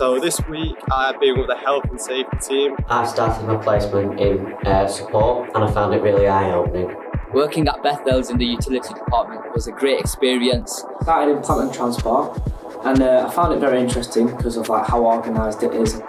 So this week I've been with the health and safety team. I started my placement in support and I found it really eye-opening. Working at Bethel's in the utility department was a great experience. I started in Platinum Transport and I found it very interesting because of how organised it is.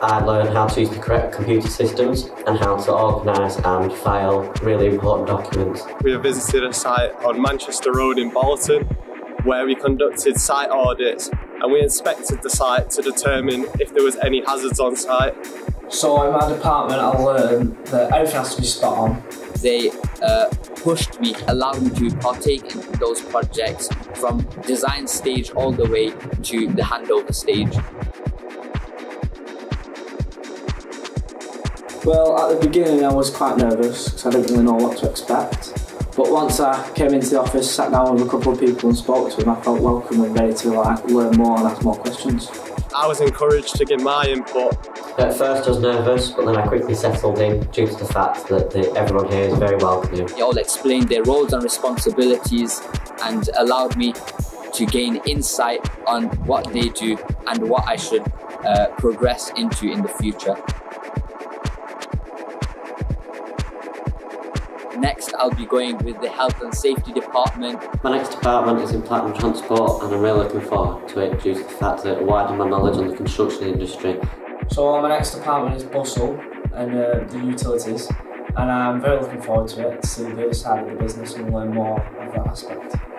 I learned how to use the correct computer systems and how to organise and file really important documents. We have visited a site on Manchester Road in Bolton where we conducted site audits and we inspected the site to determine if there was any hazards on site. So in my department I learned that everything has to be spot on. They pushed me, allowed me to partake in those projects from design stage all the way to the handover stage. Well, at the beginning I was quite nervous because I didn't really know what to expect. But once I came into the office, sat down with a couple of people and spoke to them, I felt welcome and ready to learn more and ask more questions. I was encouraged to give my input. At first I was nervous, but then I quickly settled in due to the fact that everyone here is very welcoming. They all explained their roles and responsibilities and allowed me to gain insight on what they do and what I should progress into in the future. Next, I'll be going with the health and safety department. My next department is in Platinum Transport and I'm really looking forward to it due to the fact that it widened my knowledge on the construction industry. So my next department is Bustle and the utilities, and I'm very looking forward to it, to see the other side of the business and learn more of that aspect.